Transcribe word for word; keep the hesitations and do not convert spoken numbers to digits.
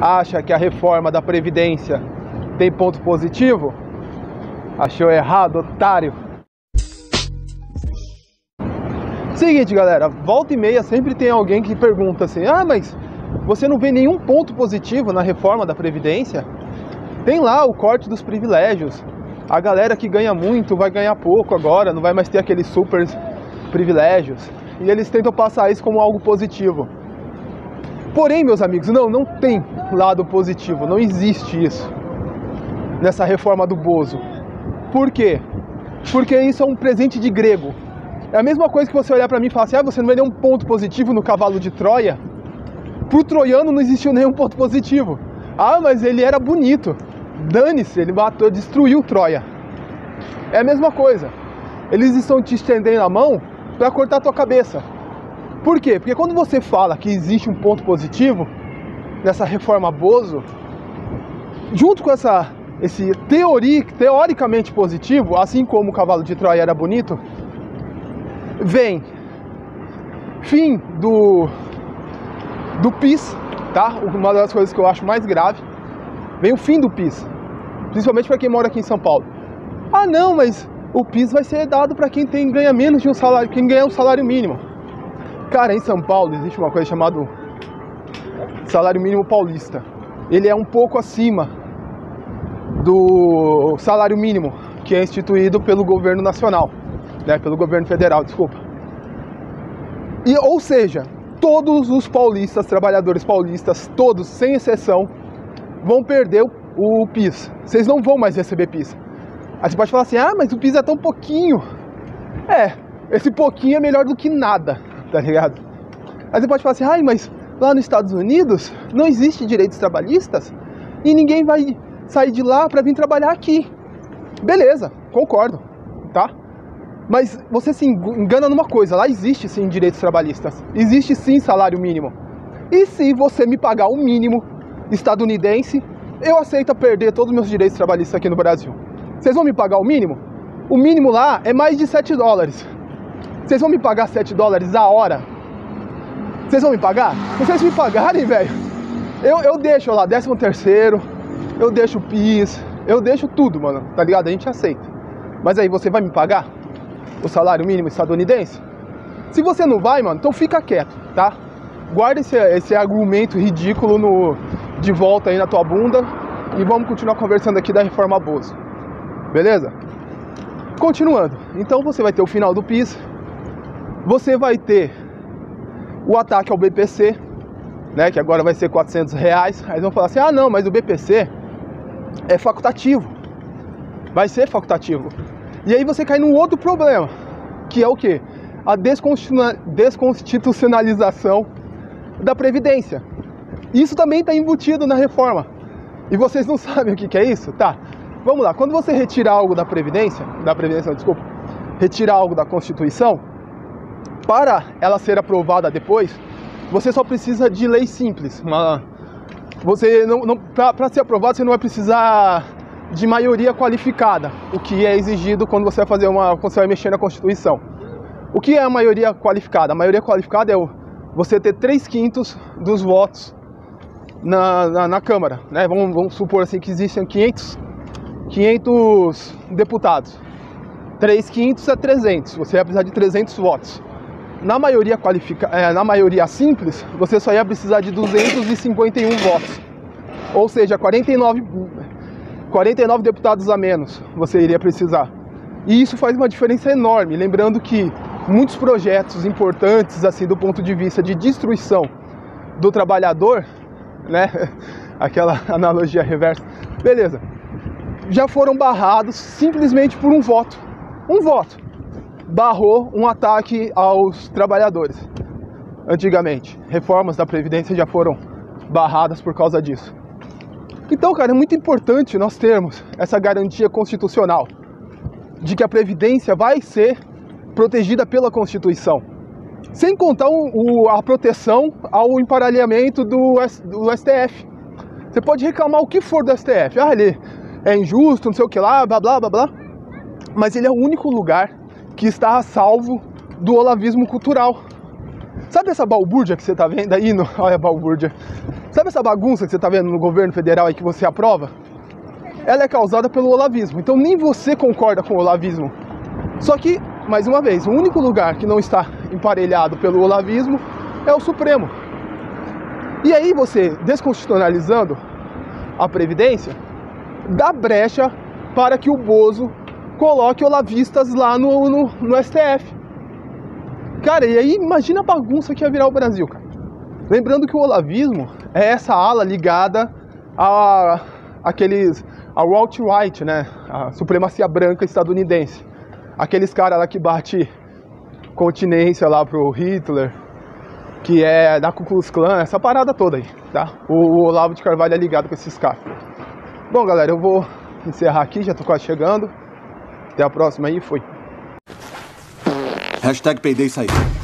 acha que a reforma da Previdência tem ponto positivo? Achou errado, otário! Seguinte, galera, volta e meia sempre tem alguém que pergunta assim: ah, mas você não vê nenhum ponto positivo na reforma da Previdência? Tem lá o corte dos privilégios. A galera que ganha muito vai ganhar pouco agora, não vai mais ter aqueles super privilégios. E eles tentam passar isso como algo positivo. Porém, meus amigos, não, não tem lado positivo, não existe isso nessa reforma do Bozo. Por quê? Porque isso é um presente de grego. É a mesma coisa que você olhar para mim e falar assim: ah, você não vê nenhum ponto positivo no cavalo de Troia? Pro troiano não existiu nenhum ponto positivo. Ah, mas ele era bonito. Dane-se, ele matou, destruiu Troia. É a mesma coisa. Eles estão te estendendo a mão para cortar a tua cabeça. Por quê? Porque quando você fala que existe um ponto positivo nessa reforma Bozo, junto com essa, esse teori, teoricamente positivo, assim como o cavalo de Troia era bonito, vem fim do, do P I S, tá? Uma das coisas que eu acho mais grave. Vem o fim do P I S, principalmente para quem mora aqui em São Paulo. Ah, não, mas o P I S vai ser dado para quem tem, ganha menos de um salário, quem ganha um salário mínimo. Cara, em São Paulo existe uma coisa chamada salário mínimo paulista. Ele é um pouco acima do salário mínimo que é instituído pelo governo nacional, né, pelo governo federal, desculpa. E, ou seja, todos os paulistas, trabalhadores paulistas, todos, sem exceção, vão perder o P I S. Vocês não vão mais receber P I S. Aí você pode falar assim: ah, mas o P I S é tão pouquinho. É, esse pouquinho é melhor do que nada, tá ligado? Aí você pode falar assim: ai, mas lá nos Estados Unidos não existe direitos trabalhistas e ninguém vai sair de lá pra vir trabalhar aqui. Beleza, concordo, tá? Mas você se engana numa coisa: lá existe sim direitos trabalhistas, existe sim salário mínimo. E se você me pagar o mínimo estadunidense, eu aceito perder todos os meus direitos trabalhistas aqui no Brasil. Vocês vão me pagar o mínimo? O mínimo lá é mais de sete dólares. Vocês vão me pagar sete dólares a hora? Vocês vão me pagar? Se vocês me pagarem, velho, eu, eu deixo lá décimo terceiro, eu deixo o P I S, eu deixo tudo, mano, tá ligado? A gente aceita. Mas aí, você vai me pagar o salário mínimo estadunidense? Se você não vai, mano, então fica quieto, tá? Guarda esse, esse argumento ridículo no... de volta aí na tua bunda e vamos continuar conversando aqui da reforma Bozo, beleza? Continuando, então você vai ter o final do P I S, você vai ter o ataque ao B P C, né, que agora vai ser quatrocentos reais. Aí vão falar assim: ah, não, mas o B P C é facultativo, vai ser facultativo. E aí você cai num outro problema, que é o que? A desconstitucionalização da Previdência. Isso também está embutido na reforma. E vocês não sabem o que, que é isso? Tá, vamos lá. Quando você retira algo da Previdência, da Previdência, desculpa, retira algo da Constituição, para ela ser aprovada depois, você só precisa de lei simples. Uma, você não, não para ser aprovado, você não vai precisar de maioria qualificada, o que é exigido quando você vai fazer uma, quando você vai mexer na Constituição. O que é a maioria qualificada? A maioria qualificada é o, você ter três quintos dos votos Na, na, na Câmara, né? Vamos, vamos supor assim que existem quinhentos, quinhentos deputados. três quintos é trezentos, você ia precisar de trezentos votos. Na maioria, qualifica, é, na maioria simples, você só ia precisar de duzentos e cinquenta e um votos. Ou seja, quarenta e nove, quarenta e nove deputados a menos você iria precisar. E isso faz uma diferença enorme, lembrando que muitos projetos importantes, assim, do ponto de vista de destruição do trabalhador, né? Aquela analogia reversa, beleza, já foram barrados simplesmente por um voto. Um voto barrou um ataque aos trabalhadores. Antigamente, reformas da Previdência já foram barradas por causa disso. Então, cara, é muito importante nós termos essa garantia constitucional de que a Previdência vai ser protegida pela Constituição. Sem contar o, o, a proteção ao emparelhamento do, do S T F. Você pode reclamar o que for do S T F. Ah, ele é injusto, não sei o que lá, blá, blá, blá, blá. Mas ele é o único lugar que está a salvo do olavismo cultural. Sabe essa balbúrdia que você tá vendo aí? No... Olha a balbúrdia. Sabe essa bagunça que você tá vendo no governo federal e que você aprova? Ela é causada pelo olavismo. Então nem você concorda com o olavismo. Só que, mais uma vez, o único lugar que não está emparelhado pelo olavismo é o Supremo. E aí você, desconstitucionalizando a Previdência, dá brecha para que o Bozo coloque olavistas lá no, no, no S T F. Cara, e aí imagina a bagunça que ia virar o Brasil, cara. Lembrando que o olavismo é essa ala ligada a, aqueles, ao alt-right, né? A supremacia branca estadunidense. Aqueles caras lá que bate continência lá pro Hitler, que é da Ku Klux Klan, essa parada toda aí, tá? O, o Olavo de Carvalho é ligado com esses caras. Bom, galera, eu vou encerrar aqui, já tô quase chegando. Até a próxima aí, fui. Hashtag peidei e saí.